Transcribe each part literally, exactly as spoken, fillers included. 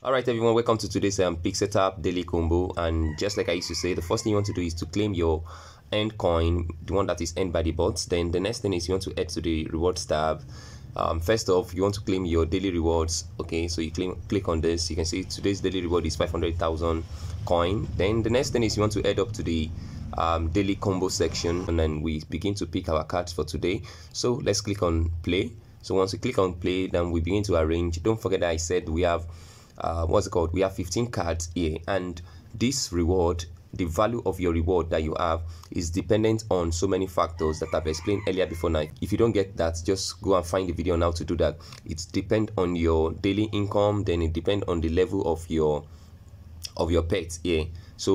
Alright everyone, welcome to today's um, Pixeltap daily combo. And just like I used to say, the first thing you want to do is to claim your end coin, the one that is earned by the bots. Then the next thing is you want to head to the rewards tab. Um, first off, you want to claim your daily rewards. Okay, so you claim, click on this. You can see today's daily reward is five hundred thousand coin. Then the next thing is you want to head up to the um, daily combo section, and then we begin to pick our cards for today. So let's click on play. So once you click on play, then we begin to arrange. Don't forget that I said we have Uh, what's it called? We have fifteen cards here, and this reward, the value of your reward that you have, is dependent on so many factors that I've explained earlier before now. If you don't get that, just go and find the video on how to do that. It depends on your daily income, then it depends on the level of your of your pets here. So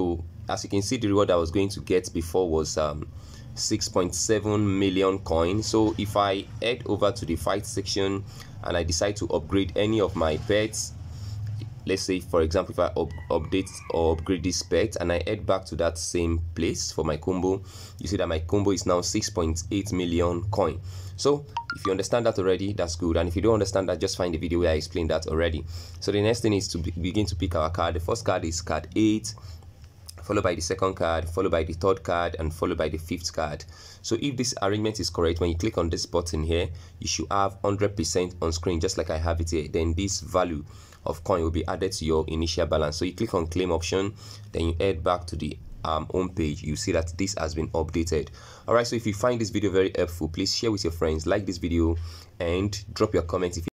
as you can see, the reward I was going to get before was um, six point seven million coins. So if I head over to the fight section and I decide to upgrade any of my pets, let's say for example if I up update or upgrade this pet and I head back to that same place for my combo, you see that my combo is now six point eight million coin. So if you understand that already, that's good, and if you don't understand that, just find the video where I explained that already. So the next thing is to be begin to pick our card. The first card is card eight, followed by the second card, followed by the third card, and followed by the fifth card. So if this arrangement is correct, when you click on this button here, you should have one hundred percent on screen, just like I have it here. Then this value of coin will be added to your initial balance. So you click on claim option, then you head back to the um, home page. You see that this has been updated. All right, so if you find this video very helpful, please share with your friends, like this video, and drop your comments if you